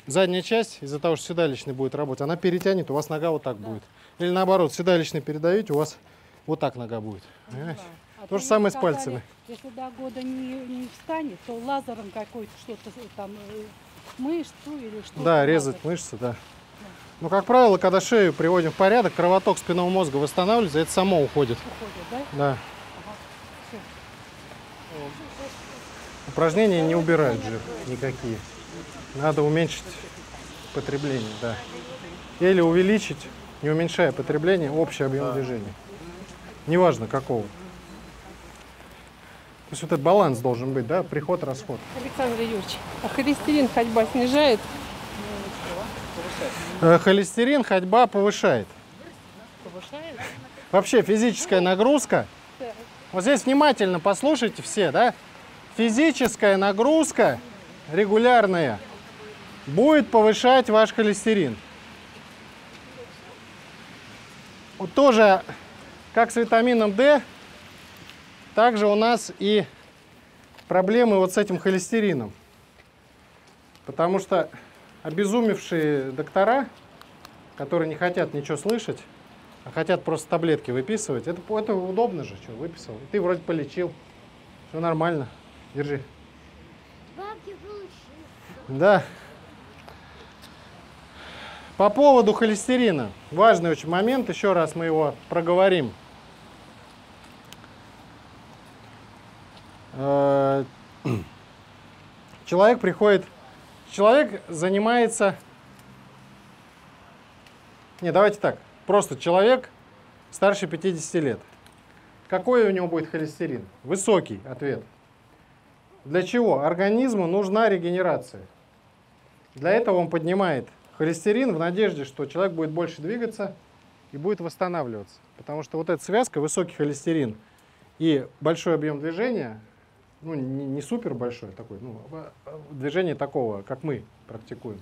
задняя часть, из-за того, что седалищный будет работать, она перетянет, у вас нога вот так да. будет. Или наоборот, седалищный передавить, у вас вот так нога будет. Понимаете? А то же самое сказали, с пальцами. Если до года не, не встанет, то лазером какой-то что-то там мышцу или что-то. Да, резать лазер. Мышцы, да. да. Но, как правило, когда шею приводим в порядок, кровоток спинного мозга восстанавливается, это само уходит. Уходит, да? Да. Ага. Все. Упражнения не убирают жир никакие. Надо уменьшить потребление, да. Или увеличить, не уменьшая потребление, общий объем да. движения. Неважно какого. То есть вот этот баланс должен быть, да? Приход-расход. Александр Юрьевич, а холестерин ходьба снижает? Холестерин ходьба повышает. Повышает? Вообще физическая нагрузка. Вот здесь внимательно послушайте все, да? Физическая нагрузка регулярная будет повышать ваш холестерин. Вот тоже, как с витамином дэ, также у нас и проблемы вот с этим холестерином, потому что обезумевшие доктора, которые не хотят ничего слышать, а хотят просто таблетки выписывать, это, это удобно же, что выписал, ты вроде полечил, все нормально, держи. Бабки получил. Да. По поводу холестерина. Важный очень момент, еще раз мы его проговорим. Человек приходит, человек занимается, не, давайте так, просто человек старше пятидесяти лет. Какой у него будет холестерин? Высокий ответ. Для чего? Организму нужна регенерация. Для этого он поднимает холестерин в надежде, что человек будет больше двигаться и будет восстанавливаться. Потому что вот эта связка, высокий холестерин и большой объем движения, ну не, не супер большой такой, ну, движение такого, как мы практикуем,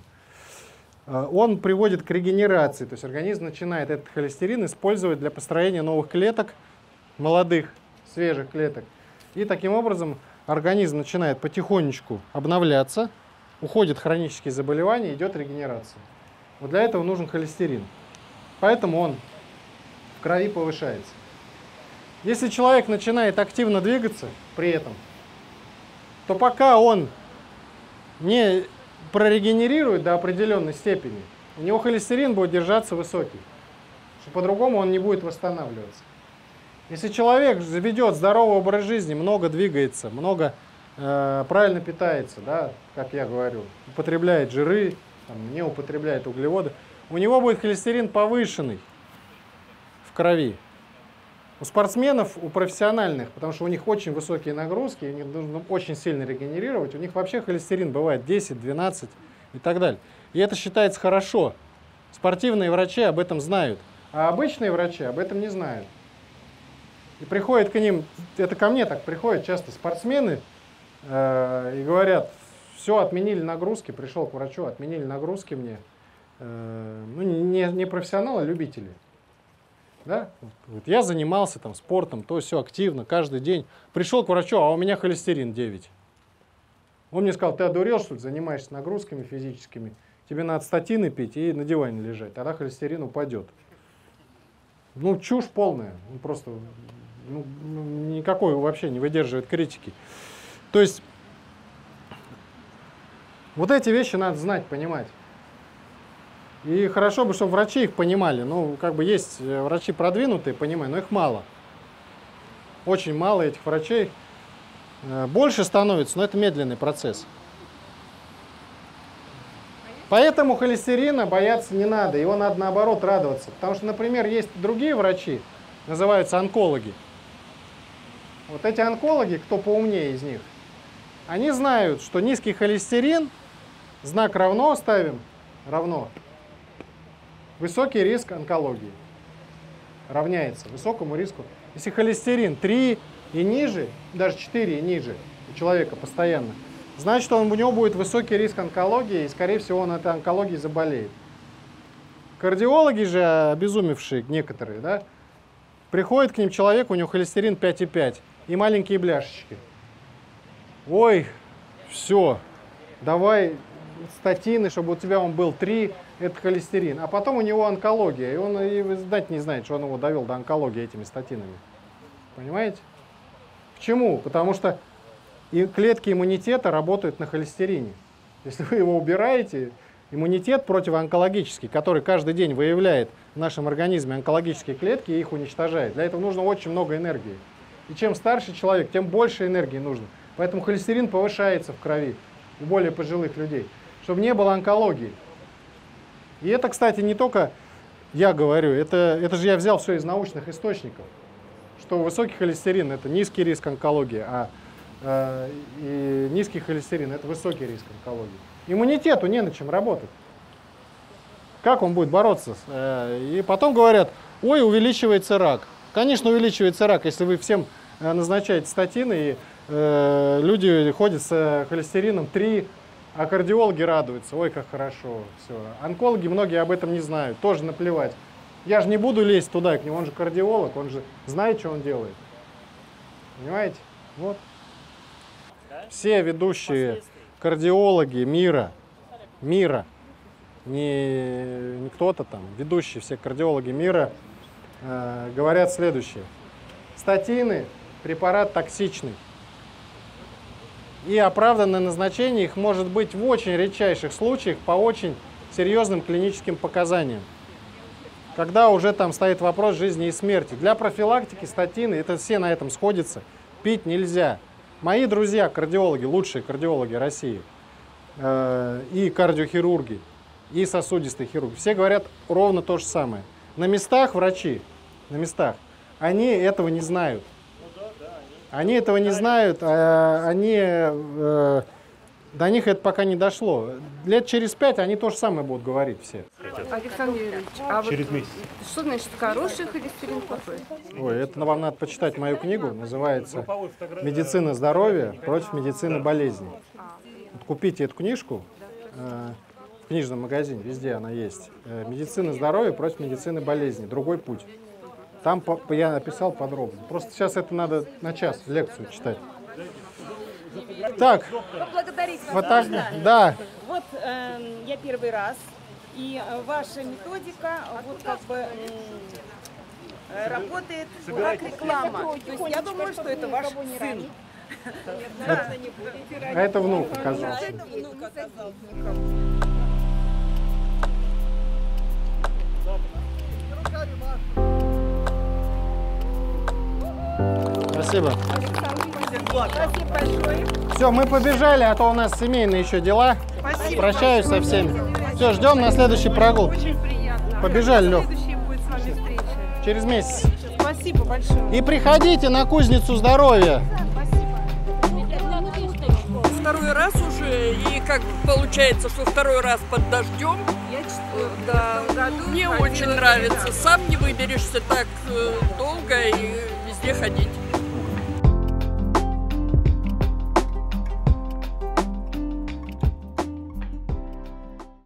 он приводит к регенерации. То есть организм начинает этот холестерин использовать для построения новых клеток, молодых, свежих клеток. И таким образом организм начинает потихонечку обновляться, уходят хронические заболевания, идет регенерация. Вот для этого нужен холестерин. Поэтому он в крови повышается. Если человек начинает активно двигаться при этом, то пока он не прорегенерирует до определенной степени, у него холестерин будет держаться высокий, что по-другому он не будет восстанавливаться. Если человек заведет здоровый образ жизни, много двигается, много э, правильно питается, да, как я говорю, употребляет жиры, там, не употребляет углеводы, у него будет холестерин повышенный в крови. У спортсменов, у профессиональных, потому что у них очень высокие нагрузки, и им нужно очень сильно регенерировать, у них вообще холестерин бывает десять, двенадцать и так далее. И это считается хорошо. Спортивные врачи об этом знают, а обычные врачи об этом не знают. И приходят к ним, это ко мне так приходят часто спортсмены э, и говорят, все, отменили нагрузки, пришел к врачу, отменили нагрузки мне. Э, ну, не, не профессионалы, а любители. Да? Вот я занимался там спортом, то все активно, каждый день. Пришел к врачу, а у меня холестерин девять. Он мне сказал, ты одурел, что ли, занимаешься нагрузками физическими, тебе надо статины пить и на диване лежать, тогда холестерин упадет. Ну, чушь полная, он просто... Ну, никакой вообще не выдерживает критики. То есть вот эти вещи надо знать, понимать. И хорошо бы, чтобы врачи их понимали. Ну, как бы есть врачи продвинутые, понимаю, но их мало. Очень мало этих врачей. Больше становится, но это медленный процесс. Поэтому холестерина бояться не надо. Его надо, наоборот, радоваться. Потому что, например, есть другие врачи, называются онкологи. Вот эти онкологи, кто поумнее из них, они знают, что низкий холестерин, знак равно ставим, равно, высокий риск онкологии равняется высокому риску. Если холестерин три и ниже, даже четыре и ниже у человека постоянно, значит, он, у него будет высокий риск онкологии, и, скорее всего, он от онкологии заболеет. Кардиологи же, обезумевшие некоторые, да, приходит к ним человек, у него холестерин пять и пять и маленькие бляшечки. Ой, все, давай статины, чтобы у тебя он был три, это холестерин. А потом у него онкология, и он и знать не знает, что он его довел до онкологии этими статинами. Понимаете? Почему? Потому что и клетки иммунитета работают на холестерине. Если вы его убираете... Иммунитет противоонкологический, который каждый день выявляет в нашем организме онкологические клетки и их уничтожает. Для этого нужно очень много энергии. И чем старше человек, тем больше энергии нужно. Поэтому холестерин повышается в крови у более пожилых людей, чтобы не было онкологии. И это, кстати, не только я говорю, это, это же я взял все из научных источников, что высокий холестерин – это низкий риск онкологии, а э, и низкий холестерин – это высокий риск онкологии. Иммунитету не на чем работать. Как он будет бороться? И потом говорят, ой, увеличивается рак. Конечно, увеличивается рак, если вы всем назначаете статины, и э, люди ходят с холестерином три, а кардиологи радуются. Ой, как хорошо. Все. Онкологи многие об этом не знают, тоже наплевать. Я же не буду лезть туда к нему, он же кардиолог, он же знает, что он делает. Понимаете? Вот. Все ведущие... Кардиологи мира, мира, не, не кто-то там, ведущие все кардиологи мира э, говорят следующее. Статины – препарат токсичный. И оправданное назначение их может быть в очень редчайших случаях по очень серьезным клиническим показаниям, когда уже там стоит вопрос жизни и смерти. Для профилактики статины, это все на этом сходятся, пить нельзя. Мои друзья, кардиологи, лучшие кардиологи России, э, и кардиохирурги, и сосудистые хирурги, все говорят ровно то же самое. На местах врачи, на местах, они этого не знают. Они этого не знают, а они, э, до них это пока не дошло. Лет через пять они то же самое будут говорить все. Александр Юрьевич, а через вот месяц. Что значит хороший холестерин плохой? Ой, это вам надо почитать мою книгу, называется «Медицина здоровья против медицины болезни». Вот купите эту книжку э, в книжном магазине, везде она есть. «Медицина здоровья против медицины болезни. Другой путь». Там я описал подробно. Просто сейчас это надо на час лекцию читать. Так, поблагодарить вас можно? Да. Вот э, я первый раз. И ваша методика вот как бы э, работает как реклама. То есть я думаю, что это ваш сын. А это внук оказался. Спасибо. Спасибо большое. Все, мы побежали, а то у нас семейные еще дела. Спасибо. Прощаюсь со всеми. Все, ждем на следующий прогул. Очень приятно. Побежали, Лёх. Следующие будет с вами встреча. Через месяц. Спасибо большое. И приходите на кузницу здоровья. Спасибо. Второй раз уже, и как получается, что второй раз под дождем. Я читаю. Да. Мне очень нравится. Сам не выберешься так долго и везде ходить.